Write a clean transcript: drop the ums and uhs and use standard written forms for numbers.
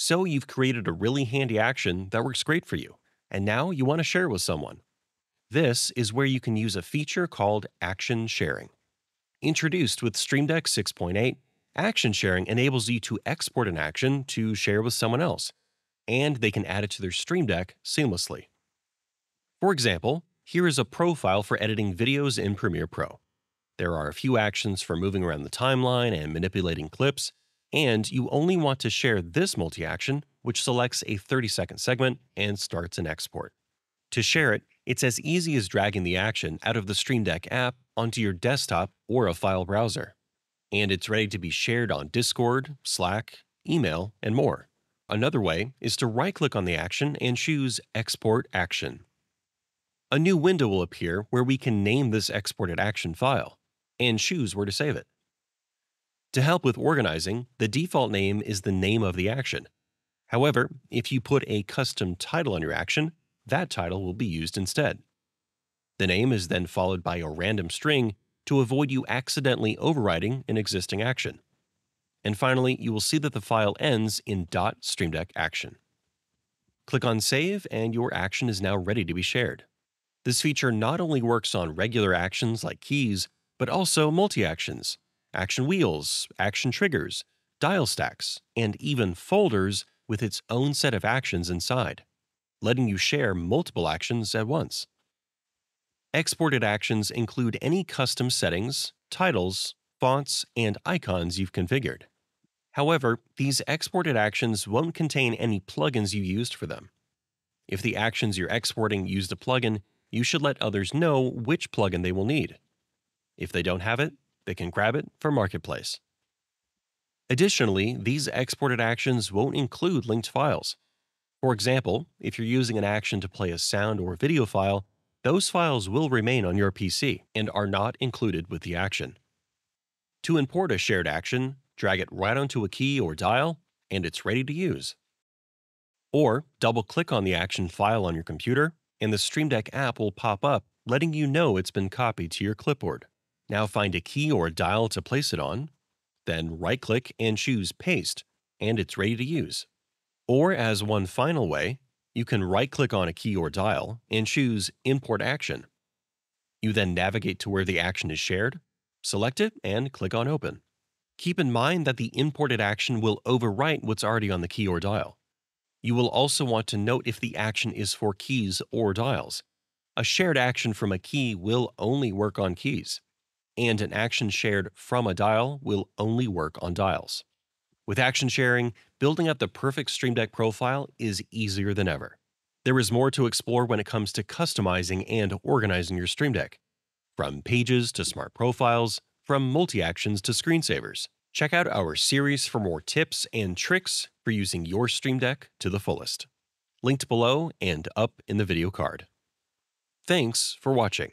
So you've created a really handy action that works great for you, and now you want to share with someone. This is where you can use a feature called Action Sharing. Introduced with Stream Deck 6.8, Action Sharing enables you to export an action to share with someone else, and they can add it to their Stream Deck seamlessly. For example, here is a profile for editing videos in Premiere Pro. There are a few actions for moving around the timeline and manipulating clips, and you only want to share this multi-action, which selects a 30-second segment and starts an export. To share it, it's as easy as dragging the action out of the Stream Deck app onto your desktop or a file browser. And it's ready to be shared on Discord, Slack, email, and more. Another way is to right-click on the action and choose Export Action. A new window will appear where we can name this exported action file and choose where to save it. To help with organizing, the default name is the name of the action. However, if you put a custom title on your action, that title will be used instead. The name is then followed by a random string to avoid you accidentally overwriting an existing action. And finally, you will see that the file ends in .streamdeckaction. Click on Save, and your action is now ready to be shared. This feature not only works on regular actions like keys, but also multi-actions, action wheels, action triggers, dial stacks, and even folders with its own set of actions inside, letting you share multiple actions at once. Exported actions include any custom settings, titles, fonts, and icons you've configured. However, these exported actions won't contain any plugins you used for them. If the actions you're exporting used a plugin, you should let others know which plugin they will need. If they don't have it, they can grab it from Marketplace. Additionally, these exported actions won't include linked files. For example, if you're using an action to play a sound or video file, those files will remain on your PC and are not included with the action. To import a shared action, drag it right onto a key or dial, and it's ready to use. Or double-click on the action file on your computer, and the Stream Deck app will pop up, letting you know it's been copied to your clipboard. Now find a key or a dial to place it on, then right-click and choose Paste, and it's ready to use. Or as one final way, you can right-click on a key or dial and choose Import Action. You then navigate to where the action is shared, select it, and click on Open. Keep in mind that the imported action will overwrite what's already on the key or dial. You will also want to note if the action is for keys or dials. A shared action from a key will only work on keys, and an action shared from a dial will only work on dials. With action sharing, building up the perfect Stream Deck profile is easier than ever. There is more to explore when it comes to customizing and organizing your Stream Deck. From pages to smart profiles, from multi-actions to screensavers. Check out our series for more tips and tricks for using your Stream Deck to the fullest. Linked below and up in the video card. Thanks for watching.